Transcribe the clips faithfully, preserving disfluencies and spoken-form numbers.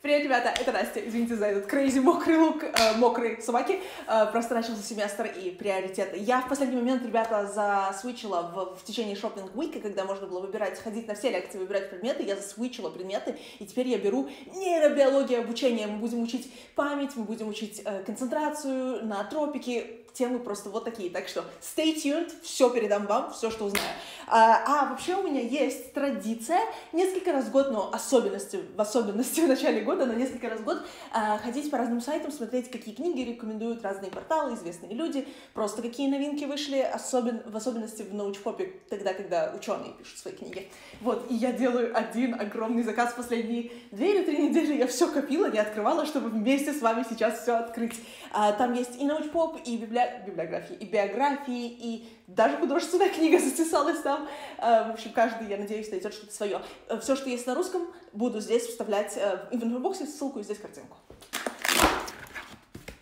Привет, ребята, это Настя. Извините за этот crazy мокрый лук, э, мокрые собаки. Э, просто начался семестр и приоритеты. Я в последний момент, ребята, засвичила в, в течение шоппинг-уика, когда можно было выбирать, ходить на все лекции, выбирать предметы. Я засвичила предметы, и теперь я беру нейробиологию обучения. Мы будем учить память, мы будем учить э, концентрацию, натропики. Темы просто вот такие. Так что stay tuned, все передам вам, все, что узнаю. А, а вообще у меня есть традиция несколько раз в год, но особенности, в особенности в начале года, но несколько раз в год а, ходить по разным сайтам, смотреть, какие книги рекомендуют разные порталы, известные люди, просто какие новинки вышли, особен, в особенности в научпопе, тогда, когда ученые пишут свои книги. Вот, и я делаю один огромный заказ в последние две или три недели. Я все копила, я открывала, чтобы вместе с вами сейчас все открыть. А, там есть и научпоп, и библиотека, библиографии, и биографии, и даже художественная книга затесалась там. В общем, каждый, я надеюсь, найдет что-то свое. Все, что есть на русском, буду здесь вставлять в инфобоксе, ссылку и здесь картинку.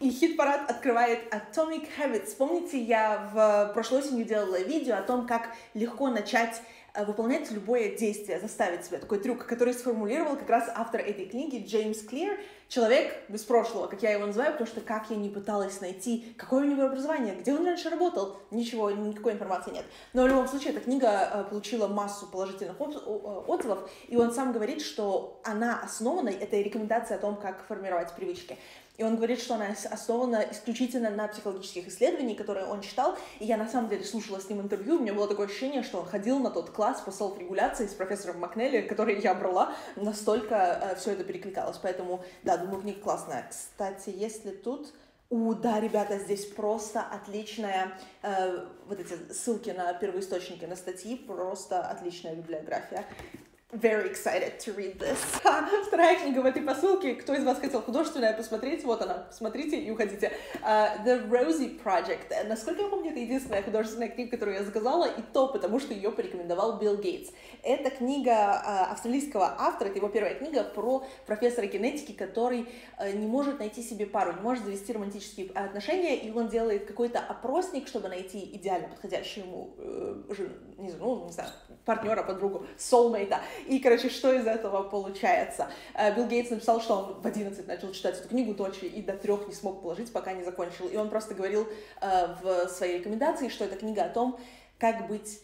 И хит-парад открывает Atomic Habits. Помните, я в прошлой осенью делала видео о том, как легко начать выполнять любое действие, заставить себя. Такой трюк, который сформулировал как раз автор этой книги Джеймс Клир, человек без прошлого, как я его называю, потому что как я не пыталась найти, какое у него образование, где он раньше работал, ничего, никакой информации нет. Но в любом случае эта книга получила массу положительных отзывов, и он сам говорит, что она основана, это рекомендация о том, как формировать привычки. И он говорит, что она основана исключительно на психологических исследованиях, которые он читал. И я на самом деле слушала с ним интервью. У меня было такое ощущение, что он ходил на тот класс по селф-регуляции с профессором Макнелли, который я брала. Настолько э, все это перекликалось. Поэтому, да, думаю, книга классная. Кстати, если тут... У, да, ребята, здесь просто отличная, э, вот эти ссылки на первоисточники, на статьи, просто отличная библиография. Very excited to read this. Ха, вторая книга в этой посылке. Кто из вас хотел художественное посмотреть? Вот она. Смотрите и уходите. Uh, The Rosie Project. Насколько я помню, это единственная художественная книга, которую я заказала, и то потому, что ее порекомендовал Билл Гейтс. Это книга uh, австралийского автора, это его первая книга про профессора генетики, который uh, не может найти себе пару, не может завести романтические отношения, и он делает какой-то опросник, чтобы найти идеально подходящую ему uh, жену, не знаю, ну, не знаю, партнера, подругу, soulmate. И, короче, что из этого получается? Билл Гейтс написал, что он в одиннадцать начал читать эту книгу точно и до трех не смог положить, пока не закончил. И он просто говорил э, в своей рекомендации, что эта книга о том, как быть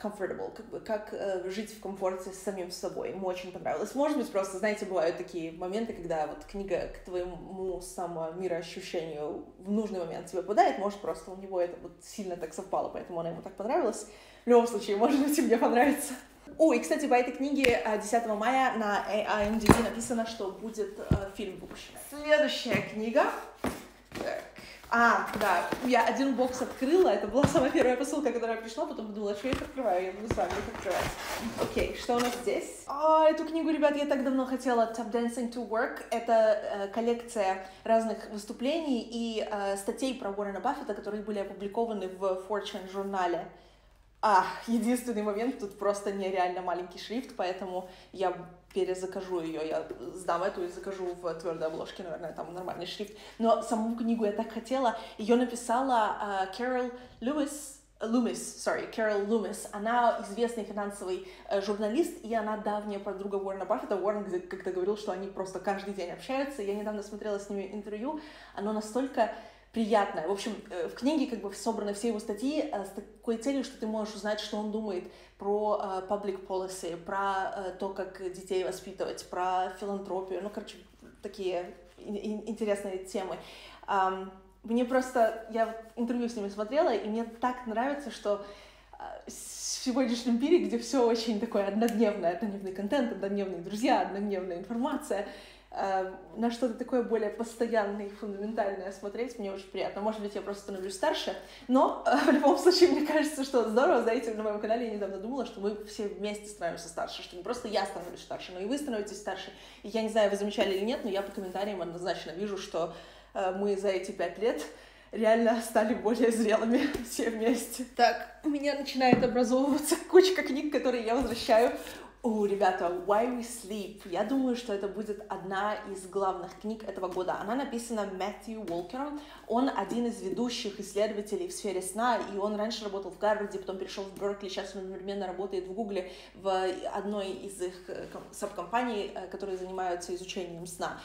comfortable, как бы, как э, жить в комфорте с самим собой. Ему очень понравилось. Может быть, просто, знаете, бывают такие моменты, когда вот книга к твоему самому мироощущению в нужный момент тебе попадает. Может, просто у него это вот сильно так совпало, поэтому она ему так понравилась. В любом случае, может быть, мне понравится. О, и, кстати, по этой книге десятого мая на эй ай эм ди написано, что будет э, фильм выпущен. Следующая книга. Так. А, да, я один бокс открыла, это была самая первая посылка, которая пришла, потом подумала, что я их открываю, я буду с вами их открывать. Окей, okay, что у нас здесь? А, эту книгу, ребят, я так давно хотела, Tap Dancing to Work, это э, коллекция разных выступлений и э, статей про Уоррена Баффета, которые были опубликованы в Fortune журнале. А, единственный момент, тут просто нереально маленький шрифт, поэтому я перезакажу ее, я сдам эту и закажу в твердой обложке, наверное, там нормальный шрифт. Но саму книгу я так хотела, ее написала Кэрол Лумис. Лумис, sorry, Кэрол Лумис, она известный финансовый э, журналист, и она давняя подруга Уоррена Баффета. Уоррен как-то говорил, что они просто каждый день общаются, я недавно смотрела с ними интервью, оно настолько... приятное. В общем, в книге как бы собраны все его статьи с такой целью, что ты можешь узнать, что он думает про uh, public policy, про uh, то, как детей воспитывать, про филантропию, ну, короче, такие интересные темы. Um, мне просто, я интервью с ними смотрела, и мне так нравится, что в сегодняшнем мире, где все очень такое однодневное, однодневный контент, однодневные друзья, однодневная информация, на что-то такое более постоянное и фундаментальное смотреть, мне очень приятно. Может быть, я просто становлюсь старше, но в любом случае, мне кажется, что здорово. Знаете, на моем канале я недавно думала, что мы все вместе становимся старше, что не просто я становлюсь старше, но и вы становитесь старше. И я не знаю, вы замечали или нет, но я по комментариям однозначно вижу, что мы за эти пять лет реально стали более зрелыми все вместе. Так, у меня начинает образовываться кучка книг, которые я возвращаю. О, ребята, Why We Sleep. Я думаю, что это будет одна из главных книг этого года. Она написана Мэтью Уолкером. Он один из ведущих исследователей в сфере сна, и он раньше работал в Гарварде, потом перешел в Беркли, сейчас он одновременно работает в Гугле в одной из их сабкомпаний, которые занимаются изучением сна.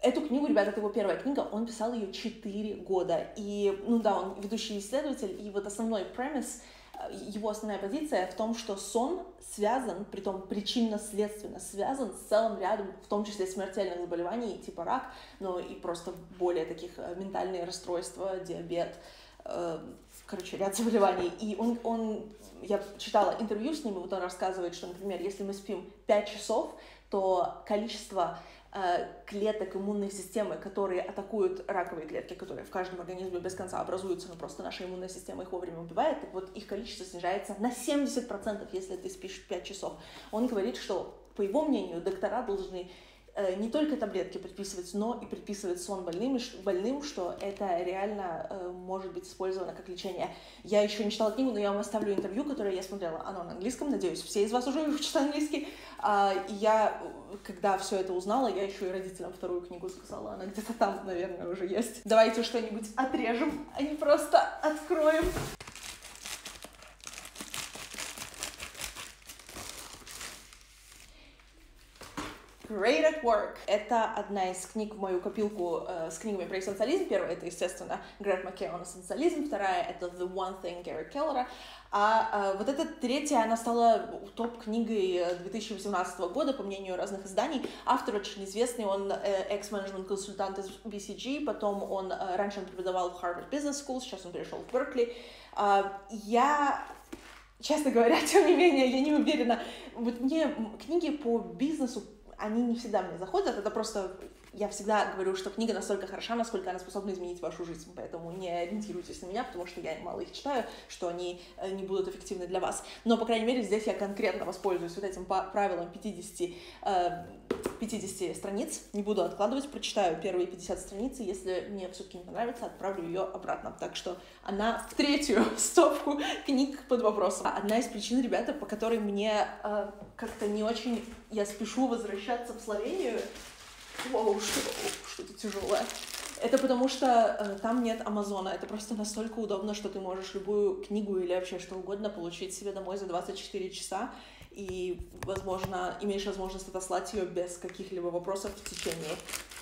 Эту книгу, ребята, это его первая книга, он писал ее четыре года. И, ну да, он ведущий исследователь, и вот основной премис, его основная позиция в том, что сон связан, притом причинно-следственно связан с целым рядом, в том числе смертельных заболеваний, типа рак, но и просто более таких ментальные расстройства, диабет, э, короче, ряд заболеваний. И он, он, я читала интервью с ним, и вот он рассказывает, что, например, если мы спим пять часов, то количество клеток иммунной системы, которые атакуют раковые клетки, которые в каждом организме без конца образуются, но просто наша иммунная система их вовремя убивает, так вот их количество снижается на семьдесят процентов, если ты спишь пять часов. Он говорит, что, по его мнению, доктора должны не только таблетки предписывать, но и предписывать сон больным, больным, что это реально может быть использовано как лечение. Я еще не читала книгу, но я вам оставлю интервью, которое я смотрела, оно на английском, надеюсь, все из вас уже читают английский. И я, когда все это узнала, я еще и родителям вторую книгу сказала, она где-то там, наверное, уже есть. Давайте что-нибудь отрежем, а не просто откроем. Great at Work — это одна из книг в мою копилку э, с книгами про эссенциализм. Первая — это, естественно, Грэг Маккеон «Эссенциализм», вторая — это The One Thing Гэри Келлера, а э, вот эта третья, она стала топ-книгой две тысячи восемнадцатого года, по мнению разных изданий. Автор очень известный, он э, экс-менеджмент-консультант из би си джи, потом он, э, раньше он преподавал в Harvard Business School, сейчас он перешел в Беркли. Э, я... Честно говоря, тем не менее, я не уверена. Вот мне книги по бизнесу, они не всегда мне заходят, это просто я всегда говорю, что книга настолько хороша, насколько она способна изменить вашу жизнь, поэтому не ориентируйтесь на меня, потому что я мало их читаю, что они не будут эффективны для вас. Но, по крайней мере, здесь я конкретно воспользуюсь вот этим правилом пятьдесят страниц, не буду откладывать, прочитаю первые пятьдесят страниц, если мне все-таки не понравится, отправлю ее обратно. Так что она в третью стопку книг под вопросом. Одна из причин, ребята, по которой мне э, как-то не очень я спешу возвращаться в Словению, Воу, что-то, что-то тяжелое. Это потому что э, там нет Амазона. Это просто настолько удобно, что ты можешь любую книгу или вообще что угодно получить себе домой за двадцать четыре часа. И, возможно, имеешь возможность отослать ее без каких-либо вопросов в течение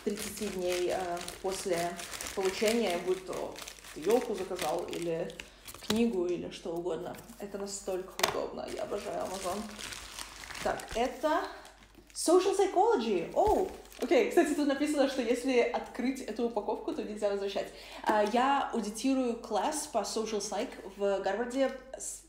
тридцати дней э, после получения, будь то ты елку заказал или книгу или что угодно. Это настолько удобно. Я обожаю Амазон. Так, это Social Psychology. Оу! Oh. Окей, okay. Кстати, тут написано, что если открыть эту упаковку, то нельзя возвращать. Я аудитирую класс по Social Psych в Гарварде,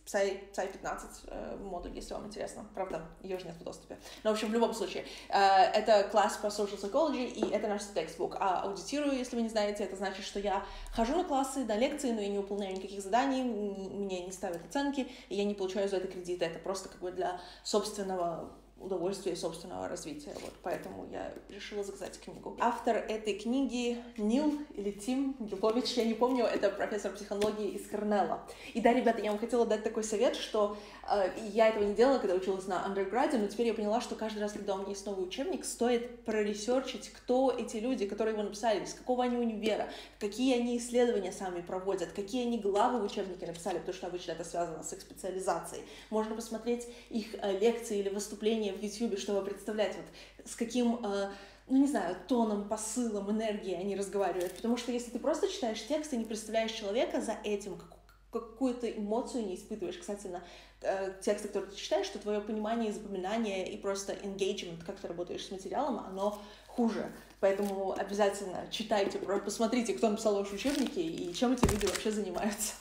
псай пятнадцать модуль, если вам интересно. Правда, ее же нет в доступе. Но, в общем, в любом случае, это класс по Social Psychology, и это наш текстбук. А аудитирую, если вы не знаете, это значит, что я хожу на классы, на лекции, но я не выполняю никаких заданий, мне не ставят оценки, и я не получаю за это кредиты. Это просто как бы для собственного удовольствия и собственного развития. Вот поэтому я решила заказать книгу. Автор этой книги Нил или Тим Гилович, я не помню, это профессор психологии из Корнелла. И да, ребята, я вам хотела дать такой совет, что э, я этого не делала, когда училась на андерграде, но теперь я поняла, что каждый раз, когда у меня есть новый учебник, стоит проресерчить, кто эти люди, которые его написали, из какого они универа, какие они исследования сами проводят, какие они главы в учебнике написали, потому что обычно это связано с их специализацией. Можно посмотреть их э, лекции или выступления в Ютьюбе, чтобы представлять, вот, с каким, э, ну не знаю, тоном, посылом, энергией они разговаривают. Потому что если ты просто читаешь текст и не представляешь человека за этим, как, какую-то эмоцию не испытываешь, кстати, на э, тексты, которые ты читаешь, что твое понимание, запоминание и просто engagement, как ты работаешь с материалом, оно хуже. Поэтому обязательно читайте, посмотрите, кто написал ваши учебники и чем эти люди вообще занимаются.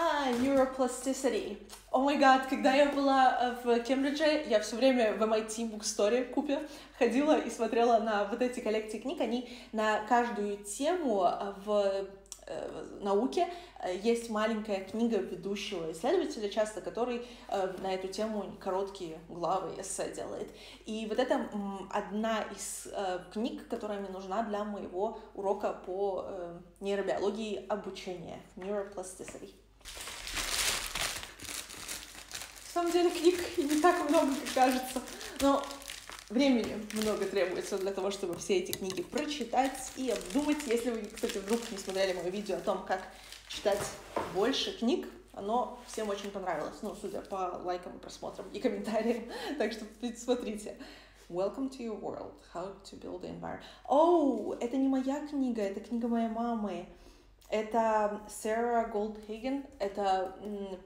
А, Neuroplasticity. О май гад, когда я была в Кембридже, я все время в эм ай ти Book Store купе ходила и смотрела на вот эти коллекции книг. Они на каждую тему в науке есть маленькая книга ведущего исследователя, часто который на эту тему короткие главы эссе делает. И вот это одна из книг, которая мне нужна для моего урока по нейробиологии обучения. Neuroplasticity. самом деле книг не так много, как кажется, но времени много требуется для того, чтобы все эти книги прочитать и обдумать. Если вы, кстати, вдруг не смотрели мое видео о том, как читать больше книг, оно всем очень понравилось, ну, судя по лайкам, просмотрам и комментариям. Так что смотрите. Welcome to your world. How to build the environment. Оу, oh, это не моя книга, это книга моей мамы. Это Сара Голдхаген, это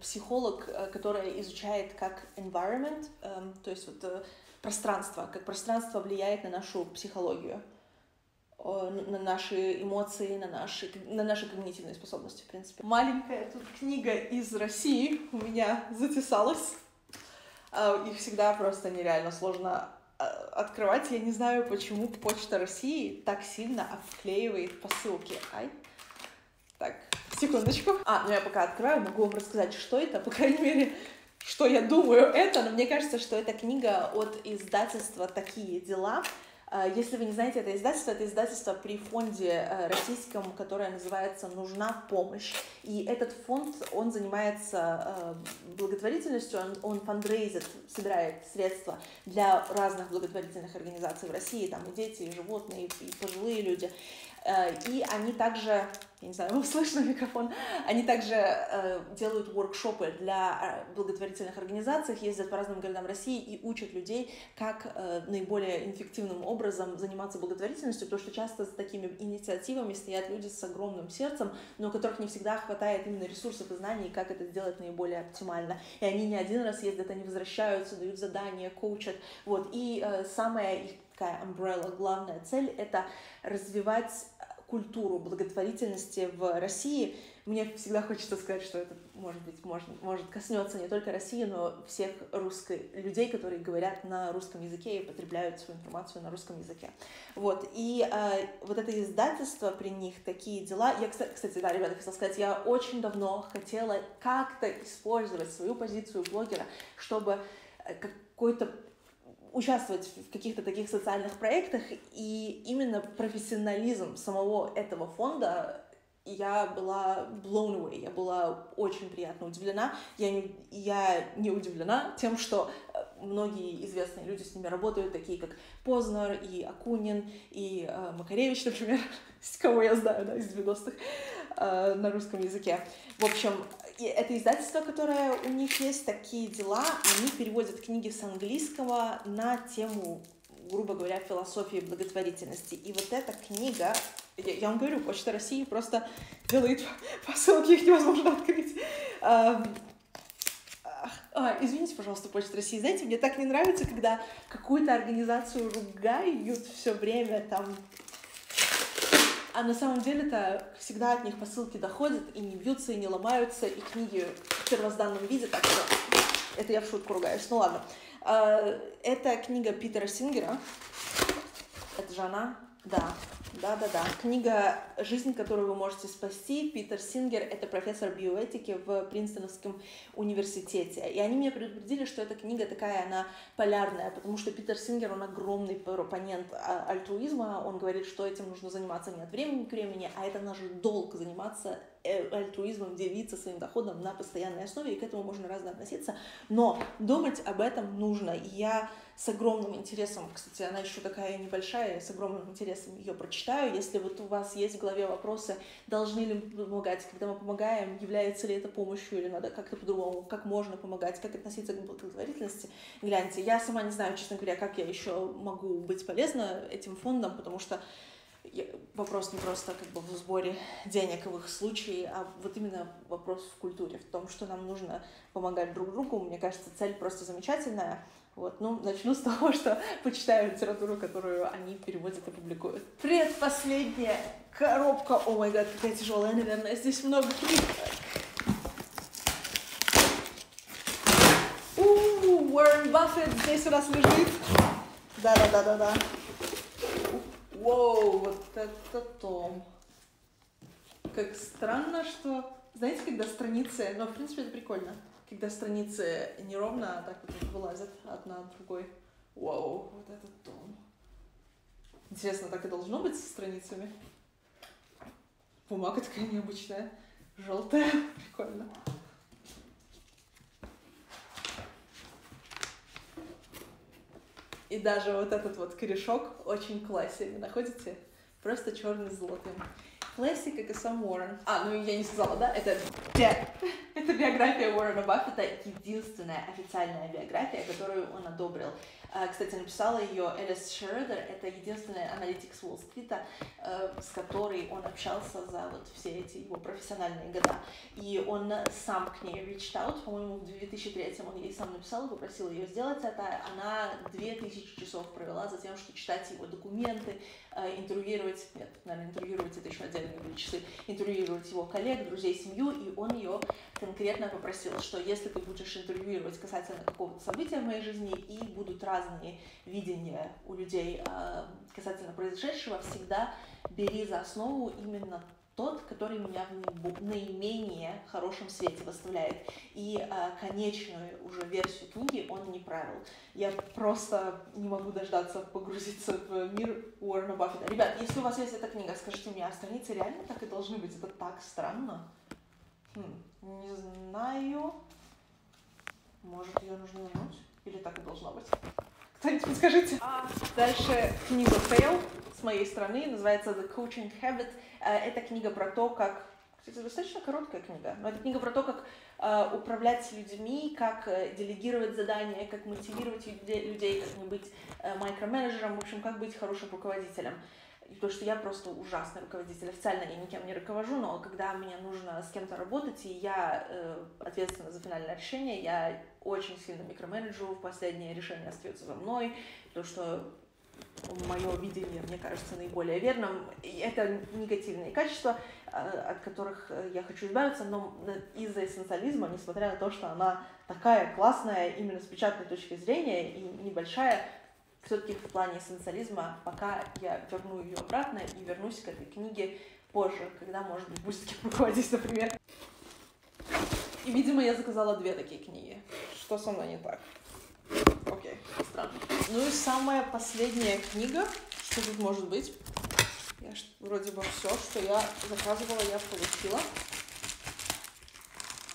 психолог, которая изучает, как environment, то есть вот пространство, как пространство влияет на нашу психологию, на наши эмоции, на наши, на наши когнитивные способности, в принципе. Маленькая тут книга из России у меня затесалась. Их всегда просто нереально сложно открывать. Я не знаю, почему Почта России так сильно обклеивает посылки. Ай. Так, секундочку. А, ну я пока открываю, могу вам рассказать, что это, по крайней мере, что я думаю это, но мне кажется, что это книга от издательства «Такие дела». Если вы не знаете это издательство, это издательство при фонде российском, которое называется «Нужна помощь». И этот фонд, он занимается благотворительностью, он, он фандрейзит, собирает средства для разных благотворительных организаций в России, там и дети, и животные, и пожилые люди. И они также, я не знаю, вам слышно микрофон, они также э, делают воркшопы для благотворительных организаций, ездят по разным городам России и учат людей, как э, наиболее эффективным образом заниматься благотворительностью, потому что часто за такими инициативами стоят люди с огромным сердцем, но у которых не всегда хватает именно ресурсов и знаний, как это сделать наиболее оптимально. И они не один раз ездят, они возвращаются, дают задания, коучат. Вот. И э, самая их такая umbrella, главная цель – это развивать культуру благотворительности в России. Мне всегда хочется сказать, что это, может быть, может, может коснется не только России, но всех русских людей, которые говорят на русском языке и потребляют свою информацию на русском языке. Вот, и э, вот это издательство, при них «Такие дела». Я, кстати, да, ребята, хотела сказать, я очень давно хотела как-то использовать свою позицию блогера, чтобы какой-то участвовать в каких-то таких социальных проектах, и именно профессионализм самого этого фонда, я была blown away, я была очень приятно удивлена. Я не, я не удивлена тем, что многие известные люди с ними работают, такие как Познер и Акунин, и э, Макаревич, например, кого я знаю, да, из девяностых, э, на русском языке. В общем, это издательство, которое у них есть, «Такие дела», они переводят книги с английского на тему, грубо говоря, философии благотворительности. И вот эта книга, я, я вам говорю, Почта России просто делает посылки, их невозможно открыть. А, а, извините, пожалуйста, Почта России, знаете, мне так не нравится, когда какую-то организацию ругают все время там. А на самом деле-то всегда от них посылки доходят, и не бьются, и не ломаются, и книги в первозданном виде, так что это я в шутку ругаюсь, ну ладно. Это книга Питера Сингера, это же она, да, да-да-да, книга «Жизнь, которую вы можете спасти». Питер Сингер — это профессор биоэтики в Принстоновском университете, и они меня предупредили, что эта книга такая, она полярная, потому что Питер Сингер, он огромный пропонент альтруизма, он говорит, что этим нужно заниматься не от времени к времени, а это наш долг заниматься альтруизмом, делиться своим доходом на постоянной основе, и к этому можно разно относиться, но думать об этом нужно. И я с огромным интересом, кстати, она еще такая небольшая, с огромным интересом ее прочитаю. Если вот у вас есть в голове вопросы, должны ли мы помогать, когда мы помогаем, является ли это помощью или надо как-то по-другому, как можно помогать, как относиться к благотворительности, гляньте. Я сама не знаю, честно говоря, как я еще могу быть полезна этим фондам, потому что вопрос не просто как бы в сборе денег в их случае, а вот именно вопрос в культуре, в том, что нам нужно помогать друг другу. Мне кажется, цель просто замечательная. Вот, ну, начну с того, что почитаю литературу, которую они переводят и публикуют. Предпоследняя коробка. О май гад, какая тяжелая, наверное. Здесь много книг. У-у-у, Warren Buffett здесь у нас лежит. Да-да-да-да-да. Воу, вот это том. Как странно, что... Знаете, когда страницы... Ну, в принципе, это прикольно. Когда страницы неровно, а так вот вылазят одна от другой. Воу, вот это том. Интересно, так и должно быть со страницами? Бумага такая необычная. Желтая. Прикольно. И даже вот этот вот корешок очень классный, вы находите? Просто черный с золотым. Классик, как и сам Уоррен. А, ну я не сказала, да? Это... Yeah. Это биография Уоррена Баффета, единственная официальная биография, которую он одобрил. Кстати, написала ее Элис Шредер, это единственный аналитик с Уолл-стрита, с которой он общался за вот все эти его профессиональные года. И он сам к ней reached out, по-моему, в две тысячи третьем он ей сам написал, попросил ее сделать это. Она две тысячи часов провела за тем, что читать его документы, интервьюировать, нет, наверное, интервьюировать это еще отдельные были часы, интервьюировать его коллег, друзей, семью, и он ее конкретно попросил, что если ты будешь интервьюировать касательно какого-то события в моей жизни, и будут разные видения у людей э, касательно произошедшего, всегда бери за основу именно тот, который меня в наименее хорошем свете выставляет. И э, конечную уже версию книги он не правил. Я просто не могу дождаться погрузиться в мир Уоррена Баффета. Ребят, если у вас есть эта книга, скажите мне, а страницы реально так и должны быть? Это так странно. Хм, не знаю. Может, ее нужно вернуть? Или так и должно быть? Кто-нибудь подскажите. А дальше книга Fail с моей стороны, называется The Coaching Habit. Это книга про то, как... Кстати, достаточно короткая книга, но это книга про то, как э, управлять людьми, как э, делегировать задания, как мотивировать людей, как не быть э, микроменеджером, в общем, как быть хорошим руководителем. Потому что я просто ужасный руководитель. Официально я никем не руковожу, но когда мне нужно с кем-то работать, и я э, ответственна за финальное решение, я очень сильно микроменеджу, последнее решение остается за мной, потому что мое видение, мне кажется, наиболее верным. И это негативные качества, от которых я хочу избавиться, но из-за эссенциализма, несмотря на то, что она такая классная именно с печатной точки зрения и небольшая, все-таки в плане эссенциализма пока я верну ее обратно и вернусь к этой книге позже, когда, может быть, будет с кем руководить, например. И, видимо, я заказала две такие книги. Что со мной не так? Окей, странно. Ну и самая последняя книга, что тут может быть. Я, вроде бы все, что я заказывала, я получила.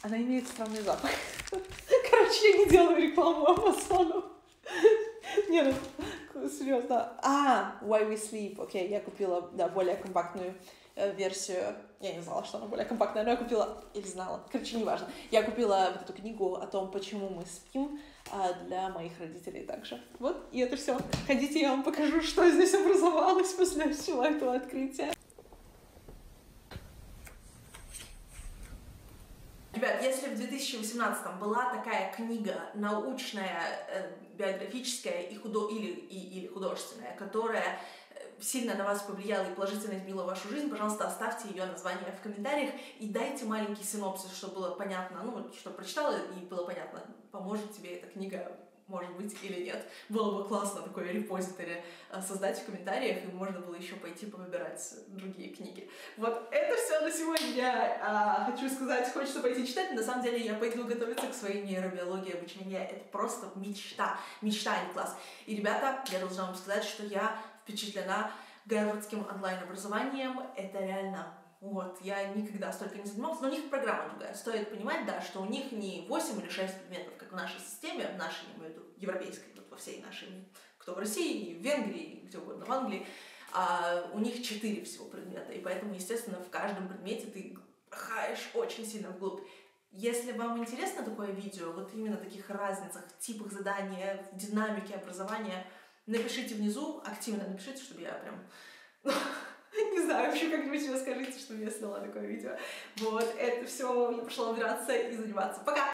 Она имеет странный запах. Короче, я не делаю рекламу Амазону. Нет, ну, серьезно. А, Why We Sleep. Окей, я купила, да, более компактную версию, я не знала, что она более компактная, но я купила, или знала, короче, неважно, я купила вот эту книгу о том, почему мы спим, для моих родителей также. Вот, и это все. Ходите, я вам покажу, что здесь образовалось после всего этого открытия. Ребят, если в две тысячи восемнадцатом была такая книга научная, биографическая и худо... или, и, или художественная, которая сильно на вас повлияла и положительно изменила вашу жизнь, пожалуйста, оставьте ее название в комментариях и дайте маленький синопсис, чтобы было понятно, ну, что прочитала и было понятно, поможет тебе эта книга, может быть, или нет. Было бы классно такое репозиторий создать в комментариях, и можно было еще пойти повыбирать другие книги. Вот это все на сегодня. Я а, хочу сказать, хочется пойти читать, но на самом деле я пойду готовиться к своей нейробиологии обучения. Это просто мечта. Мечта, а не класс. И, ребята, я должна вам сказать, что я впечатлена гарвардским онлайн-образованием. Это реально... Вот, я никогда столько не занималась, но у них программа другая. Стоит понимать, да, что у них не восемь или шесть предметов, как в нашей системе, в нашей, я имею в виду, европейской, вот во всей нашей, кто в России, в Венгрии, где угодно, в Англии, а у них четыре всего предмета, и поэтому, естественно, в каждом предмете ты хаешь очень сильно вглубь. Если вам интересно такое видео, вот именно таких разницах, типах задания, динамике образования, напишите внизу, активно напишите, чтобы я прям... Не знаю, вообще как-нибудь расскажите, что я сняла такое видео. Вот, это все. Я пошла убираться и заниматься. Пока!